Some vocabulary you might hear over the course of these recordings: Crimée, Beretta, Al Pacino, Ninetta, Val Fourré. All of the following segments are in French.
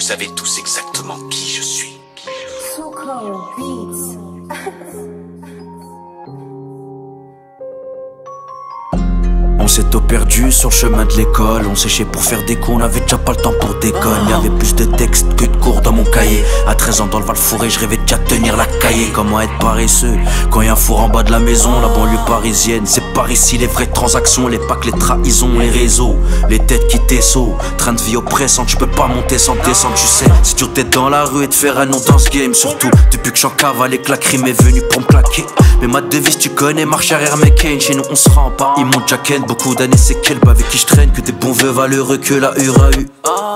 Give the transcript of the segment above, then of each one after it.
vous savez tous exactement qui je suis. On s'est tôt perdu sur le chemin de l'école. On séchait pour faire des coups, on avait déjà pas le temps pour déconner. Y'avait plus de textes que de cours dans mon cahier. À 13 ans dans le Val Fourré, je rêvais déjà de tenir la cahier. Comment être paresseux quand y'a un four en bas de la maison? La banlieue parisienne, c'est par ici les vraies transactions. Les packs, les trahisons, les réseaux, les têtes qui t'essautent. Train de vie oppressante, je peux pas monter sans descendre. Tu sais, c'est dur d'être dans la rue et de faire un nom dans ce game. Surtout depuis que j'en cavale et que la crime est venue pour me claquer. Mais ma devise tu connais, marche arrière mais Kane. Chez nous on se rend pas, ils montent Jacken. Beaucoup d'années c'est quel avec qui je traîne. Que des bons vœux valeureux que la hure a eu.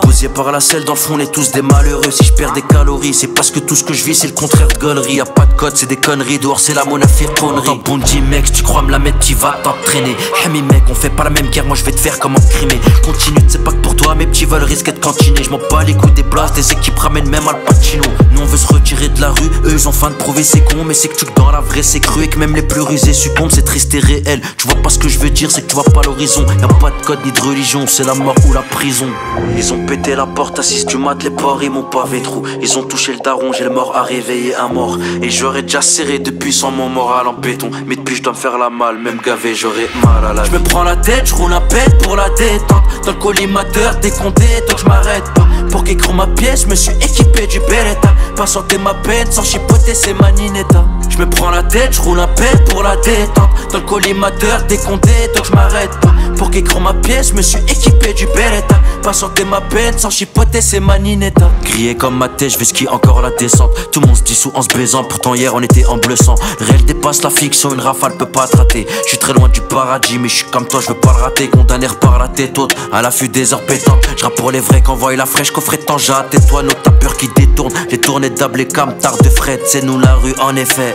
Posé par la selle dans le fond on est tous des malheureux. Si je perds des calories c'est parce que tout ce que je vis c'est le contraire de gaulerie. Y'a pas de code c'est des conneries, dehors c'est la monafire connerie. En bondi mec si tu crois me la mettre qui va t'entraîner. Hami mec on fait pas la même guerre, moi je vais te faire comme en Crimée. Continue, c'est pas que pour toi mes petits veulent risquer de cantiner. Je m'en bats les couilles des places, des équipes ramènent même Al Pacino. Nous on veut se retirer de la rue, eux ils ont faim de prouver c'est con. Mais c'est que tu dans la vraie c'est cru et que même les plus rusés succombent, c'est triste et réel. Tu vois pas ce que je veux dire, c'est que tu vois pas l'horizon. Y'a pas de code ni de religion, c'est la mort ou la prison. Ils ont pété la porte à 6 du mat, les porcs ils m'ont pavé trou. Ils ont touché le daron, j'ai le mort à réveiller un mort. Et j'aurais déjà serré depuis sans mon moral en béton. Mais depuis je dois me faire la malle, même gavé j'aurais mal à la vie. Je me prends la tête, je roule un pète pour la détente. Dans le collimateur décompté, donc je m'arrête pas. Pour qu'écran ma pièce, je me suis équipé du Beretta. Patienter ma peine sans chipoter, c'est ma Ninetta. Je me prends la tête, je roule un pète pour la détente. Dans le collimateur décompté, donc je m'arrête pas. Pour qu'écran ma pièce, je me suis équipé du Beretta. Patienter ma peine sans chipoter, c'est ma Ninetta. Grillé comme ma tête, je vais skier encore la descente. Tout le monde se dissout en se baisant, pourtant hier on était en bleu sang. Le réel dépasse la fiction, une rafale peut pas attraper. Je suis très loin du paradis, mais je suis comme toi, je veux pas le rater. Condamné par la tête haute, à l'affût des heures pétantes. Je rappe pour les vrais qu'envoie la fraîche, coffret tant j'attends. Et toi, nos tapeurs qui détournent, les tournées d'able et cam, tard de fret. C'est nous la rue en effet.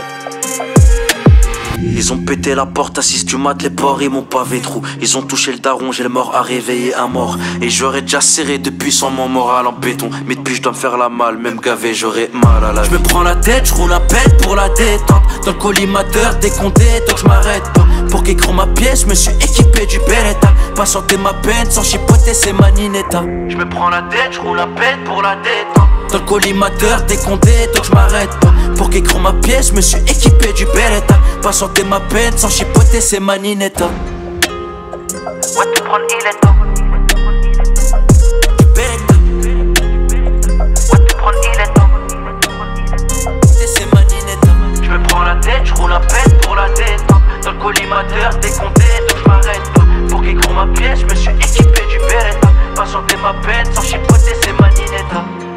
Ils ont pété la porte à 6 du mat, les porcs ils m'ont pavé trou. Ils ont touché le daron, j'ai le mort à réveiller un mort. Et j'aurais déjà serré depuis sans mon moral en béton. Mais depuis je dois me faire la malle, même gavé j'aurais mal à la vie. Je me prends la tête, je roule un pète pour la détente. Dans le collimateur décompté, donc je m'arrête pas. Pour qu'écran ma pièce, je me suis équipé du Beretta. Patienter ma peine sans chipoter, c'est ma Ninetta. Je me prends la tête, je roule un pète pour la détente. Dans le collimateur décompté, donc je m'arrête pas. Pour qu'écran ma pièce, je me suis équipé du Beretta. Patienter ma peine sans chipoter, c'est ma Ninetta. Ouais, tu prends l'Iletta. Du Beretta. Ouais, tu prends l'Iletta. C'est ma Ninetta. Je me prends la tête, je roule un pète pour la détente. Dans le collimateur décompté, donc je m'arrête pas. Pour qu'écran ma pièce, je me suis équipé du Beretta. Patienter ma peine sans chipoter, c'est ma Ninetta.